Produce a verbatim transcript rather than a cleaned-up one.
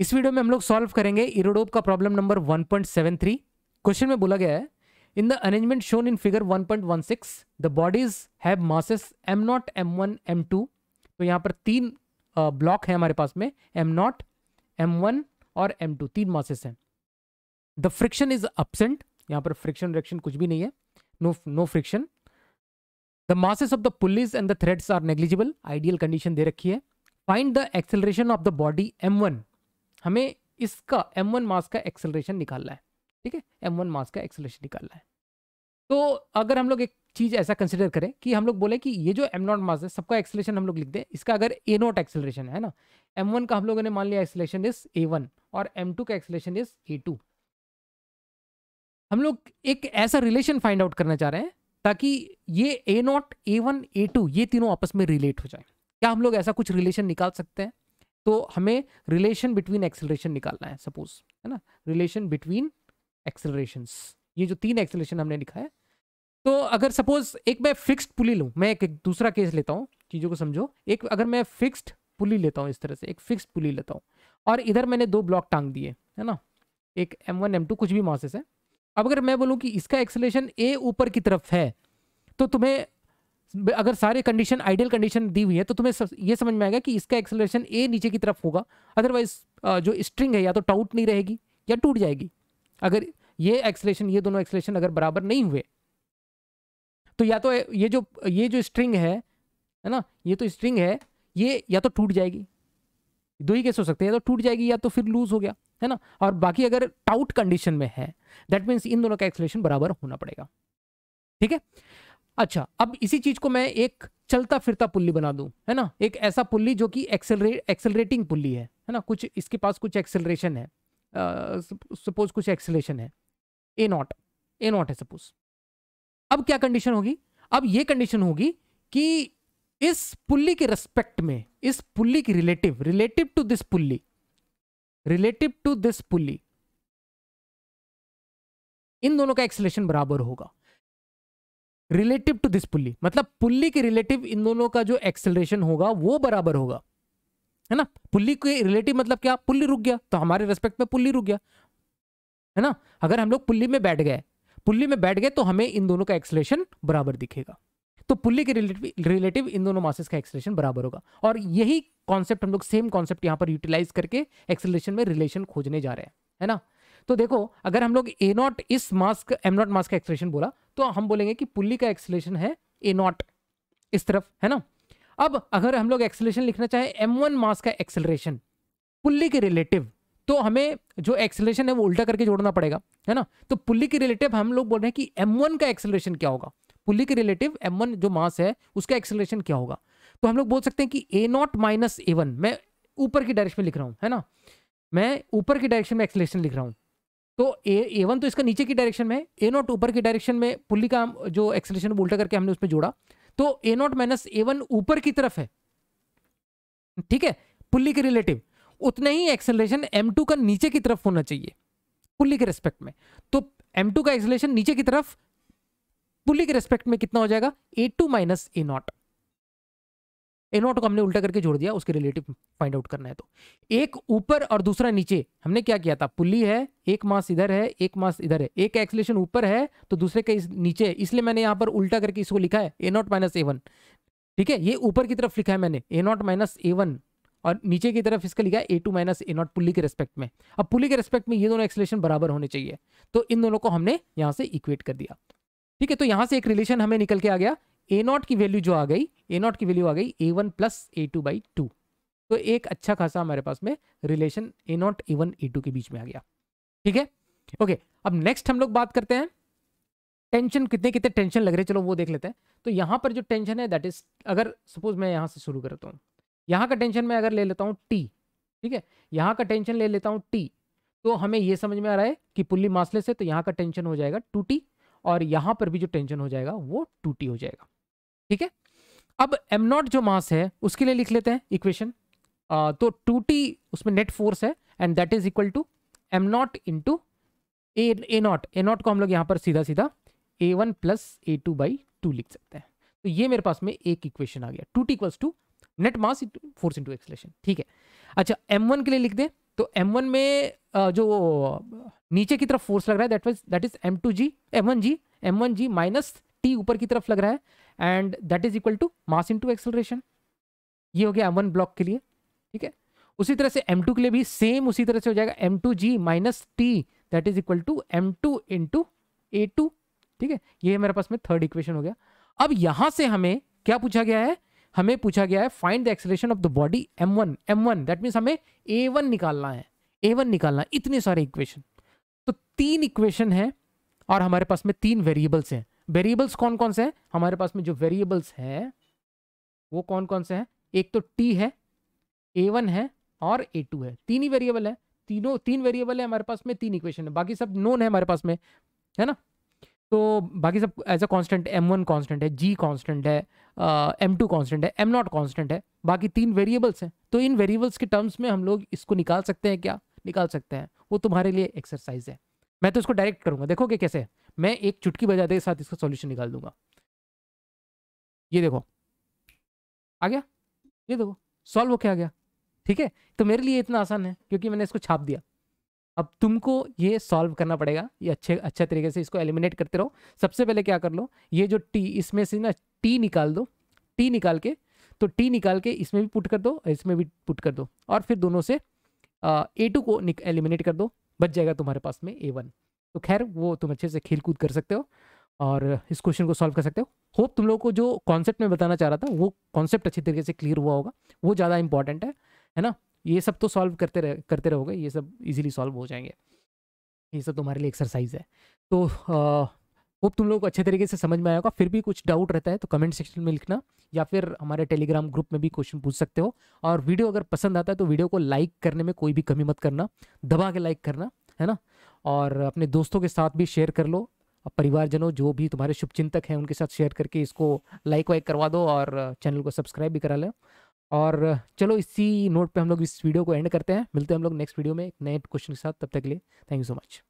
इस वीडियो में हम लोग सॉल्व करेंगे इरोडोव का problem number one point seven three. Question में बोला गया है in the arrangement shown in figure one point one six the bodies have masses m zero m one m two. तो यहाँ पर तीन ब्लॉक है हमारे पास में, एम ज़ीरो एम वन और एम टू, तीन मासेस हैं। द फ्रिक्शन इज एब्सेंट, यहाँ पर फ्रिक्शन रिएक्शन कुछ भी नहीं है, no no friction. The masses of the pulleys and the threads are negligible, ideal condition दे रखी है। Find the acceleration of the body M one, हमें इसका एम वन मास का एक्सेलरेशन निकालना है। ठीक है, एम वन मास का एक्सेलरेशन निकालना है। तो अगर हम लोग एक चीज़ ऐसा कंसिडर करें कि हम लोग बोले कि ये जो एम ज़ीरो मास है सबका एक्सेलरेशन हम लोग लिख दें, इसका अगर ए ज़ीरो एक्सेलरेशन है ना, एम वन का हम लोगों ने मान लिया एक्सेलरेशन इज ए वन और एम टू का एक्सेलरेशन इज ए टू। हम लोग एक ऐसा रिलेशन फाइंड आउट करना चाह रहे हैं ताकि ये a zero a one A two ये तीनों आपस में रिलेट हो जाए। क्या हम लोग ऐसा कुछ रिलेशन निकाल सकते हैं? तो हमें रिलेशन बिटवीन एक्सेलरेशन निकालना है, सपोज, है ना, रिलेशन बिटवीन एक्सेलरेशंस। ये जो तीन एक्सेलरेशन हमने लिखा है, तो अगर सपोज एक मैं फिक्स्ड पुली लूँ, मैं एक, एक दूसरा केस लेता हूँ, चीज़ों को समझो। एक अगर मैं फिक्स्ड पुली लेता हूँ, इस तरह से एक फिक्स्ड पुली लेता हूँ और इधर मैंने दो ब्लॉक टांग दिए, है ना, एक एम वन एम टू कुछ भी मासेस है। अब अगर मैं बोलूँ कि इसका एक्सेलरेशन ए ऊपर की तरफ है, तो तुम्हें अगर सारे कंडीशन आइडियल कंडीशन दी हुई है तो तुम्हें यह समझ में आएगा कि इसका एक्सेलरेशन ए नीचे की तरफ होगा, अदरवाइज जो स्ट्रिंग है या तो टाउट नहीं रहेगी या टूट जाएगी। अगर ये एक्सेलरेशन, ये दोनों एक्सेलरेशन अगर बराबर नहीं हुए तो या तो ये जो ये जो स्ट्रिंग है है ना, ये तो स्ट्रिंग है, ये या तो टूट जाएगी, दो ही केस हो सकते हैं, या तो टूट जाएगी या तो फिर लूज हो गया, है ना। और बाकी अगर टाउट कंडीशन में है दैट मीन्स इन दोनों का एक्सेलरेशन बराबर होना पड़ेगा। ठीक है, अच्छा, अब इसी चीज को मैं एक चलता फिरता पुल्ली बना दूं, है ना, एक ऐसा पुल्ली जो कि एक्सेलरेट एक्सेलरेटिंग पुल्ली है, है ना, कुछ इसके पास कुछ एक्सेलरेशन है, सपोज कुछ एक्सेलरेशन है ए नॉट ए नॉट है सपोज। अब क्या कंडीशन होगी? अब ये कंडीशन होगी कि इस पुल्ली के रेस्पेक्ट में, इस पुल्ली की relative relative to this pulley relative to this pulley इन दोनों का एक्सेलरेशन बराबर होगा। रिलेटिव टू दिस पुल्ली मतलब पुल्ली के रिलेटिव इन दोनों का जो एक्सेलरेशन होगा वो बराबर होगा, है ना। पुल्ली के रिलेटिव मतलब क्या, पुल्ली रुक गया तो हमारे रेस्पेक्ट में पुल्ली रुक गया, है ना। अगर हम लोग पुल्ली में बैठ गए पुल्ली में बैठ गए तो हमें इन दोनों का एक्सेलरेशन बराबर दिखेगा। तो पुल्ली के रिलेटिव रिलेटिव इन दोनों मासेस का एक्सेलरेशन बराबर होगा। और यही कॉन्सेप्ट हम लोग सेम कॉन्सेप्ट यहाँ पर यूटिलाइज करके एक्सेलरेशन में रिलेशन खोजने जा रहे हैं, है ना। तो देखो, अगर हम लोग ए नॉट इस मास एम नॉट मास का एक्सेलरेशन बोला तो हम बोलेंगे कि पुल्ली का एक्सेलरेशन है ए नॉट इस तरफ, है ना। अब अगर हम लोग एक्सेलरेशन लिखना चाहे एम वन मास का एक्सेलरेशन पुल्ली के रिलेटिव, तो हमें जो एक्सेलरेशन है वो उल्टा करके जोड़ना पड़ेगा, है ना। तो पुल्ली के रिलेटिव हम लोग बोल रहे हैं कि एम वन का एक्सेलरेशन क्या होगा, पुल्ली के रिलेटिव एम वन जो मास है उसका एक्सेलरेशन क्या होगा। तो हम लोग बोल सकते हैं कि a naught minus A one, मैं ऊपर की डायरेक्शन में लिख रहा हूँ, है ना, मैं ऊपर की डायरेक्शन में एक्सेलरेशन लिख रहा हूँ। तो ए ए वन तो इसका नीचे की डायरेक्शन में, ए नॉट ऊपर की डायरेक्शन में, पुल्ली का जो एक्सेलरेशन उल्टा करके हमने उसमें जोड़ा, तो a naught minus A one ऊपर की तरफ है, ठीक है, पुल्ली के रिलेटिव। उतना ही एक्सेलरेशन एम टू का नीचे की तरफ होना चाहिए पुल्ली के रेस्पेक्ट में। तो एम टू का एक्सेलरेशन नीचे की तरफ पुल्ली के रेस्पेक्ट में कितना हो जाएगा, a two minus A naught. A naught को हमने उल्टा करके जोड़ दिया, उसके रिलेटिव फाइंड आउट करना है। तो एक ऊपर और दूसरा नीचे, हमने क्या किया था, पुल्ली है, एक मास इधर है, एक मास इधर है, एक एक्सेलरेशन ऊपर है तो दूसरे के नीचे है, इसलिए मैंने यहाँ पर उल्टा करके इसको लिखा है ए नॉट माइनस ए वन। ठीक है, ये ऊपर की तरफ लिखा है मैंने A naught minus A one और नीचे की तरफ इसका लिखा है A two minus A naught pulley के रेस्पेक्ट में। अब पुल्ली के रेस्पेक्ट में ये दोनों एक्सेलरेशन बराबर होने चाहिए, तो इन दोनों को हमने यहाँ से इक्वेट कर दिया। ठीक है, तो यहाँ से एक रिलेशन हमें निकल के आ गया, ए नॉट की वैल्यू जो आ गई, ए नॉट की वैल्यू आ गई A one plus A two by two. तो एक अच्छा खासा हमारे पास में relation A naught A one A two के बीच में आ गया। ठीक है, ओके। अब नेक्स्ट हम लोग बात करते हैं टेंशन, कितने कितने टेंशन लग रहे, चलो वो देख लेते हैं। तो यहाँ पर जो टेंशन है दैट इज, अगर सपोज मैं यहाँ से शुरू करता हूँ, यहाँ का टेंशन मैं अगर ले लेता हूँ टी, ठीक है, यहाँ का टेंशन ले लेता हूँ टी, तो हमें ये समझ में आ रहा है कि पुल्ली मासलेस है, तो यहाँ का टेंशन हो जाएगा टू टी और यहाँ पर भी जो टेंशन हो जाएगा वो टू टी हो जाएगा। ठीक है, अब एम नॉट जो मास है उसके लिए लिख लेते हैं इक्वेशन, तो टू टी उसमें नेट फोर्स है and that is equal to M naught into A A naught A naught को हम लोग यहाँ पर सीधा सीधा A one plus A two by two लिख सकते हैं। तो ये मेरे पास में एक इक्वेशन आ गया, two T equals to net mass force into acceleration. ठीक है, अच्छा, एम वन के लिए लिख दें, तो एम वन में जो नीचे की तरफ फोर्स लग रहा है that was that is M two G M one G M one G minus T ऊपर की तरफ लग रहा है and that is equal to mass into acceleration. ये हो गया एम वन ब्लॉक के लिए, ठीक है। उसी तरह से एम टू के लिए भी सेम उसी तरह से हो जाएगा M two G minus T that is equal to M two into A two, ठीक है। ये मेरे पास में थर्ड इक्वेशन हो गया। अब यहाँ से हमें क्या पूछा गया है, हमें पूछा गया है find the acceleration of the body M one M one that means हमें ए वन निकालना है, ए वन निकालना है। इतने सारे इक्वेशन, तो तीन इक्वेशन है और हमारे पास में तीन वेरिएबल्स हैं। वेरिएबल्स कौन कौन से हैं हमारे पास में? जो वेरिएबल्स हैं वो कौन कौन से हैं? एक तो t है, ए वन है और ए टू है। तीन ही वेरिएबल है, तीनों तीन वेरिएबल है हमारे पास में, तीन इक्वेशन है, बाकी सब नोन है हमारे पास में, है ना। तो बाकी सब as a constant, M one constant है, जी कांस्टेंट है, एम टू कांस्टेंट है, एम नॉट कांस्टेंट है, बाकी तीन वेरिएबल्स हैं। तो इन वेरिएबल्स के टर्म्स में हम लोग इसको निकाल सकते हैं क्या? निकाल सकते हैं, वो तुम्हारे लिए एक्सरसाइज है। मैं तो इसको डायरेक्ट करूंगा, देखोगे कैसे। मैं एक चुटकी बजाते के साथ इसका सॉल्यूशन निकाल दूंगा। ये देखो आ गया, ये देखो सॉल्व होके आ गया, ठीक है। तो मेरे लिए इतना आसान है क्योंकि मैंने इसको छाप दिया। अब तुमको ये सॉल्व करना पड़ेगा, ये अच्छे अच्छे तरीके से इसको एलिमिनेट करते रहो। सबसे पहले क्या कर लो, ये जो टी, इसमें से ना टी निकाल दो, टी निकाल के, तो टी निकाल के इसमें भी पुट कर दो, इसमें भी पुट कर दो और फिर दोनों से ए टू को एलिमिनेट कर दो, बच जाएगा तुम्हारे पास में ए वन। तो खैर वो तुम अच्छे से खेल कूद कर सकते हो और इस क्वेश्चन को सॉल्व कर सकते हो। होप तुम लोगों को जो कॉन्सेप्ट में बताना चाह रहा था वो कॉन्सेप्ट अच्छी तरीके से क्लियर हुआ होगा, वो ज़्यादा इंपॉर्टेंट है, है ना। ये सब तो सॉल्व करते रह करते रहोगे, ये सब इजीली सॉल्व हो जाएंगे, ये सब तुम्हारे लिए एक्सरसाइज है। तो होप तुम लोगों को अच्छे तरीके से समझ में आया होगा। फिर भी कुछ डाउट रहता है तो कमेंट सेक्शन में लिखना या फिर हमारे टेलीग्राम ग्रुप में भी क्वेश्चन पूछ सकते हो। और वीडियो अगर पसंद आता है तो वीडियो को लाइक करने में कोई भी कमी मत करना, दबा के लाइक करना, है ना। और अपने दोस्तों के साथ भी शेयर कर लो, परिवारजनों जो भी तुम्हारे शुभचिंतक हैं उनके साथ शेयर करके इसको लाइक वाइक करवा दो और चैनल को सब्सक्राइब भी करा लो। और चलो इसी नोट पे हम लोग इस वीडियो को एंड करते हैं। मिलते हैं हम लोग नेक्स्ट वीडियो में एक नए क्वेश्चन के साथ, तब तक के लिए थैंक यू सो मच।